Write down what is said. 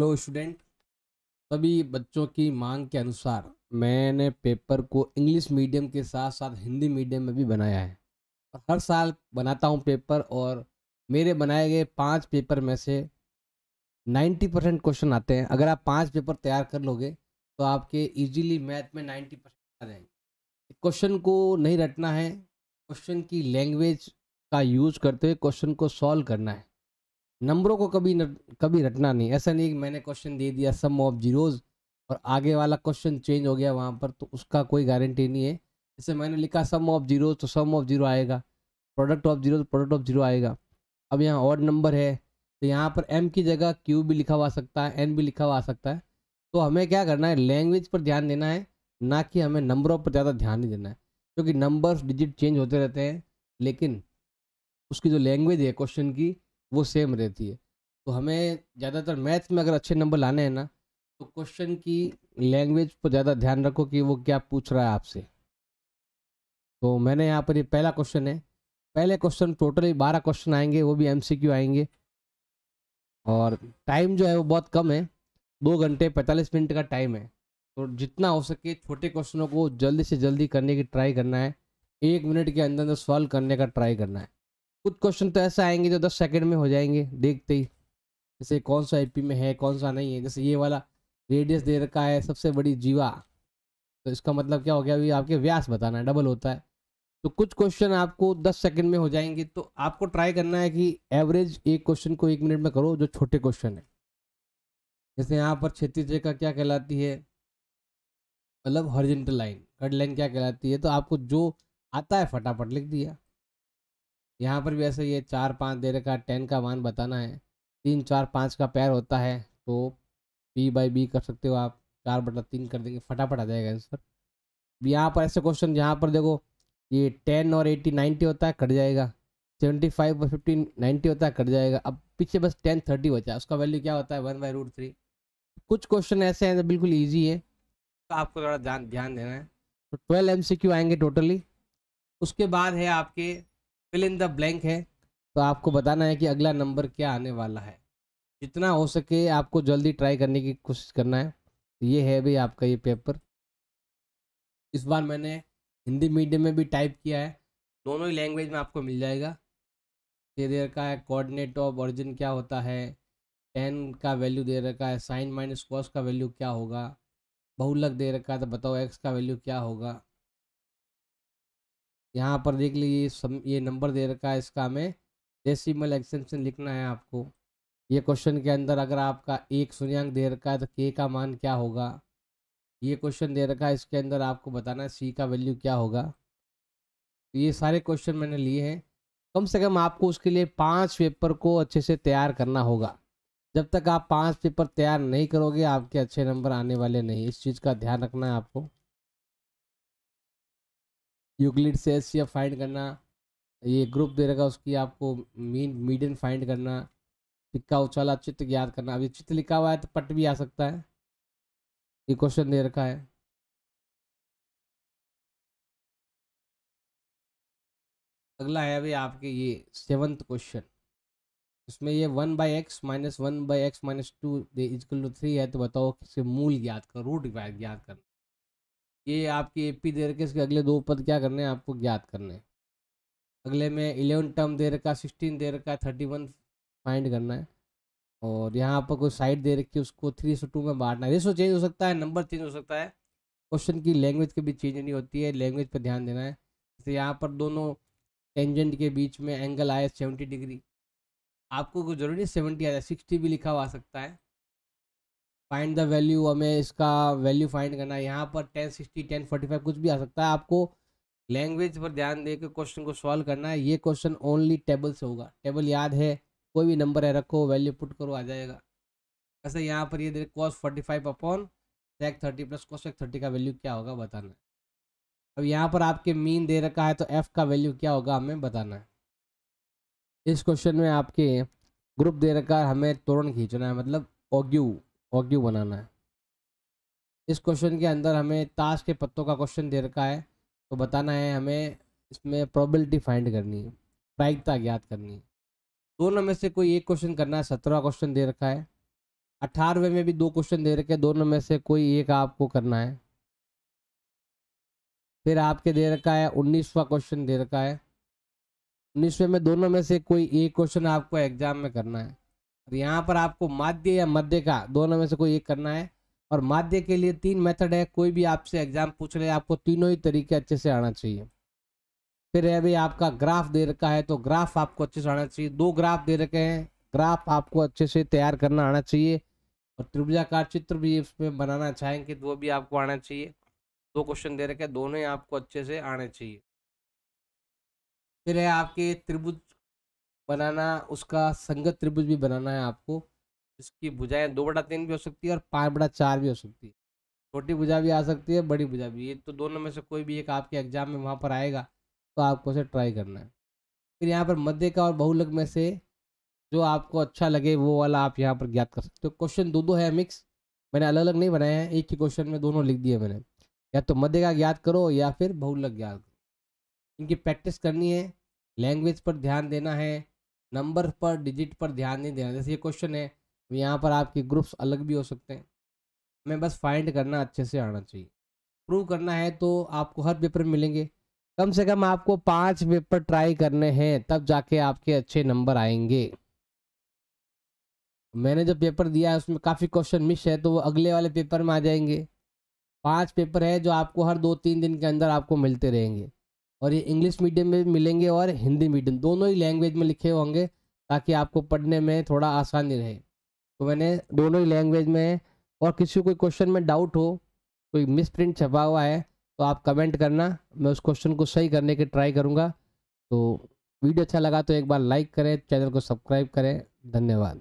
Hello student, सभी बच्चों की मांग के अनुसार मैंने पेपर को इंग्लिश मीडियम के साथ साथ हिंदी मीडियम में भी बनाया है और हर साल बनाता हूं पेपर। और मेरे बनाए गए 5 पेपर में से 90% क्वेश्चन आते हैं। अगर आप 5 पेपर तैयार कर लोगे तो आपके इजीली मैथ में 90% आ जाएंगे। क्वेश्चन को नहीं रटना है, क्वेश्चन की लैंग्वेज का यूज़ करते हुए क्वेश्चन को सॉल्व करना है। नंबरों को कभी रटना नहीं। ऐसा नहीं कि मैंने क्वेश्चन दे दिया सम ऑफ जीरोज़ और आगे वाला क्वेश्चन चेंज हो गया वहाँ पर, तो उसका कोई गारंटी नहीं है। जैसे मैंने लिखा सम ऑफ जीरोज़ तो सम ऑफ जीरो आएगा, प्रोडक्ट ऑफ जीरो तो प्रोडक्ट ऑफ जीरो आएगा। अब यहाँ ऑड नंबर है तो यहाँ पर एम की जगह क्यू भी लिखा हुआ आ सकता है, एन भी लिखा हुआ आ सकता है। तो हमें क्या करना है, लैंग्वेज पर ध्यान देना है, ना कि हमें नंबरों पर ज़्यादा ध्यान नहीं देना है, क्योंकि नंबर्स डिजिट चेंज होते रहते हैं लेकिन उसकी जो लैंग्वेज है क्वेश्चन की वो सेम रहती है। तो हमें ज़्यादातर मैथ्स में अगर अच्छे नंबर लाने हैं ना, तो क्वेश्चन की लैंग्वेज पर ज़्यादा ध्यान रखो कि वो क्या पूछ रहा है आपसे। तो मैंने यहाँ पर ये पहला क्वेश्चन है। पहले क्वेश्चन टोटली 12 क्वेश्चन आएंगे, वो भी एमसीक्यू आएंगे। और टाइम जो है वो बहुत कम है, 2 घंटे 45 मिनट का टाइम है। तो जितना हो सके छोटे क्वेश्चनों को जल्दी से जल्दी करने की ट्राई करना है, 1 मिनट के अंदर अंदर सॉल्व करने का ट्राई करना है। कुछ क्वेश्चन तो ऐसा आएंगे जो 10 सेकंड में हो जाएंगे देखते ही, जैसे कौन सा एपी में है कौन सा नहीं है। जैसे ये वाला रेडियस दे रखा है सबसे बड़ी जीवा, तो इसका मतलब क्या हो गया, अभी आपके व्यास बताना है, डबल होता है। तो कुछ क्वेश्चन आपको 10 सेकंड में हो जाएंगे, तो आपको ट्राई करना है कि एवरेज एक क्वेश्चन को 1 मिनट में करो जो छोटे क्वेश्चन है। जैसे यहाँ पर क्षैतिज रेखा क्या कहलाती है, मतलब हॉरिजॉन्टल लाइन, कट लाइन क्या कहलाती है, तो आपको जो आता है फटाफट लिख दिया। यहाँ पर भी ऐसे ये 4, 5 दे रखा, 10 का मान बताना है, 3, 4, 5 का पैर होता है, तो p/b कर सकते हो आप, 4/3 कर देंगे, फटाफट आ जाएगा आंसर। यहाँ पर ऐसे क्वेश्चन जहाँ पर देखो ये 10 और 80, 90 होता है, कट जाएगा। 75 और 50, 90 होता है, कट जाएगा। अब पीछे बस 10, 30 बचा, उसका वैल्यू क्या होता है, 1/√3। कुछ क्वेश्चन ऐसे हैं जो बिल्कुल ईजी है, तो आपको थोड़ा ध्यान देना है। तो 12 MCQ आएंगे टोटली। उसके बाद है आपके फिल इन द ब्लैंक है, तो आपको बताना है कि अगला नंबर क्या आने वाला है। जितना हो सके आपको जल्दी ट्राई करने की कोशिश करना है। ये है भाई आपका ये पेपर। इस बार मैंने हिंदी मीडियम में भी टाइप किया है, दोनों ही लैंग्वेज में आपको मिल जाएगा। ये दे रखा है कोऑर्डिनेट ऑफ ऑरिजिन क्या होता है, 10 का वैल्यू दे रखा है, साइन माइनस कॉस का वैल्यू क्या होगा, बहुलक दे रखा है तो बताओ एक्स का वैल्यू क्या होगा। यहाँ पर देख लीजिए ये नंबर दे रखा है, इसका हमें डेसिमल एक्सटेंशन लिखना है आपको। ये क्वेश्चन के अंदर अगर आपका 1 शून्यांक दे रखा है तो k का मान क्या होगा। ये क्वेश्चन दे रखा है, इसके अंदर आपको बताना है c का वैल्यू क्या होगा। तो ये सारे क्वेश्चन मैंने लिए हैं। कम से कम आपको उसके लिए 5 पेपर को अच्छे से तैयार करना होगा। जब तक आप 5 पेपर तैयार नहीं करोगे आपके अच्छे नंबर आने वाले नहीं, इस चीज़ का ध्यान रखना है आपको। यूक्लिड से एचसीएफ फाइंड करना, ये ग्रुप दे रखा उसकी आपको मीन मीडियन फाइंड करना, टिक्का उछाला, चित्र याद करना। अभी चित्र लिखा हुआ है तो पट भी आ सकता है, ये क्वेश्चन दे रखा है। अगला है अभी आपके ये 7th क्वेश्चन। इसमें ये 1/(x - 1/(x - 2) = 3 है, तो बताओ इसके मूल ज्ञात करो, रूट ज्ञात करना। ये आपकी एपी दे रखे, इसके अगले 2 पद क्या करने हैं आपको, ज्ञात करने हैं। अगले में 11 टर्म दे रखा, 16 दे रखा, 31 फाइंड करना है। और यहाँ पर कोई साइड दे रखी है उसको 3:2 में बांटना है। रेशो चेंज हो सकता है, नंबर चेंज हो सकता है, क्वेश्चन की लैंग्वेज के भी चेंज नहीं होती है, लैंग्वेज पर ध्यान देना है। जैसे यहाँ पर दोनों टेंजेंट के बीच में एंगल आया 70 डिग्री, आपको कोई जरूरी 70 आया, 60 भी लिखा हुआ आ सकता है। फाइंड द वैल्यू, हमें इसका वैल्यू फाइंड करना है। यहाँ पर 10, 60, 10, 45 कुछ भी आ सकता है। आपको लैंग्वेज पर ध्यान दे के क्वेश्चन को सॉल्व करना है। ये क्वेश्चन ओनली टेबल से होगा, टेबल याद है, कोई भी नंबर है रखो, वैल्यू पुट करो, आ जाएगा। ऐसे यहाँ पर ये देख cos 45 अपॉन sec 30 + cosec 30 का वैल्यू क्या होगा बताना है। अब यहाँ पर आपके मीन दे रखा है तो एफ का वैल्यू क्या होगा हमें बताना है। इस क्वेश्चन में आपके ग्रुप दे रखा है, हमें तोरण खींचना है, मतलब ऑग्यू बनाना है। इस क्वेश्चन के अंदर हमें ताश के पत्तों का क्वेश्चन दे रखा है, तो बताना है हमें इसमें प्रोबेबिलिटी फाइंड करनी है, प्रायिकता ज्ञात करनी है। दोनों में से कोई एक क्वेश्चन करना है। 17वां क्वेश्चन दे रखा है, 18वें में भी दो क्वेश्चन दे रखे, दोनों में से कोई एक आपको करना है। फिर आपके दे रखा है 19वां क्वेश्चन दे रखा है, 19वें में दोनों में से कोई एक क्वेश्चन आपको एग्जाम में करना है। और यहाँ पर आपको माध्य या मध्य का दोनों में से कोई एक करना है। और माध्य के लिए 3 मेथड है, कोई भी आपसे एग्जाम पूछ रहे आपको तीनों ही तरीके अच्छे से आना चाहिए। फिर है भी आपका ग्राफ दे रखा है, तो ग्राफ आपको अच्छे से आना चाहिए। 2 ग्राफ दे रखे हैं, ग्राफ आपको अच्छे से तैयार करना आना चाहिए। और त्रिभुजाकार चित्र भी इसमें बनाना चाहेंगे तो वो भी आपको आना चाहिए। 2 क्वेश्चन दे रखे हैं, दोनों ही आपको अच्छे से आने चाहिए। फिर है आपके त्रिभुज बनाना, उसका संगत त्रिभुज भी बनाना है आपको। इसकी भुजाएं 2/3 भी हो सकती है और 5/4 भी हो सकती है। छोटी भुजा भी आ सकती है, बड़ी भुजा भी। ये तो दोनों में से कोई भी एक आपके एग्जाम में वहाँ पर आएगा, तो आपको उसे ट्राई करना है। फिर यहाँ पर मध्य का और बहुलक में से जो आपको अच्छा लगे वो वाला आप यहाँ पर ज्ञात कर सकते हो। क्वेश्चन 2-2 है मिक्स, मैंने अलग अलग नहीं बनाए हैं, एक ही क्वेश्चन में दोनों लिख दिए मैंने। या तो मध्य का ज्ञात करो या फिर बहुलक ज्ञात करो। इनकी प्रैक्टिस करनी है, लैंग्वेज पर ध्यान देना है, नंबर पर डिजिट पर ध्यान नहीं देना। जैसे ये क्वेश्चन है, यहाँ पर आपके ग्रुप्स अलग भी हो सकते हैं। हमें बस फाइंड करना अच्छे से आना चाहिए। प्रूव करना है तो आपको हर पेपर मिलेंगे, कम से कम आपको 5 पेपर ट्राई करने हैं, तब जाके आपके अच्छे नंबर आएंगे। मैंने जो पेपर दिया है उसमें काफ़ी क्वेश्चन मिस है, तो वो अगले वाले पेपर में आ जाएंगे। 5 पेपर है जो आपको हर 2-3 दिन के अंदर आपको मिलते रहेंगे। और ये इंग्लिश मीडियम में भी मिलेंगे और हिंदी मीडियम, दोनों ही लैंग्वेज में लिखे होंगे, ताकि आपको पढ़ने में थोड़ा आसानी रहे। तो मैंने दोनों ही लैंग्वेज में, और किसी कोई क्वेश्चन में डाउट हो, कोई मिसप्रिंट छपा हुआ है तो आप कमेंट करना, मैं उस क्वेश्चन को सही करने की ट्राई करूँगा। तो वीडियो अच्छा लगा तो एक बार लाइक करें, चैनल को सब्सक्राइब करें। धन्यवाद।